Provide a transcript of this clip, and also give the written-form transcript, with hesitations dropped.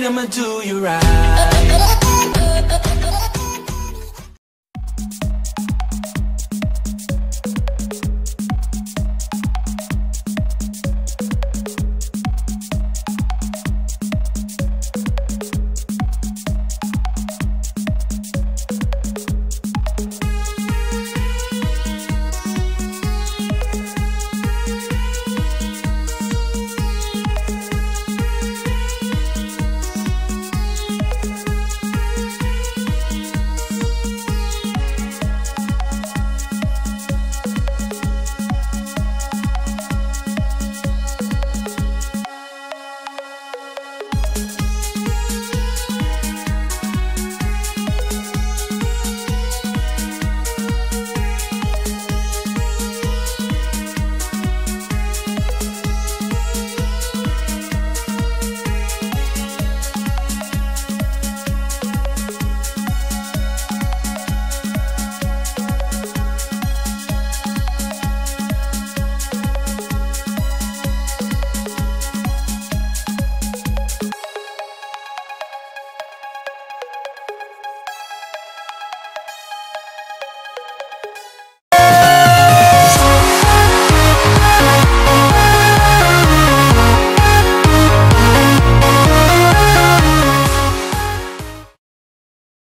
right, I'ma do you right.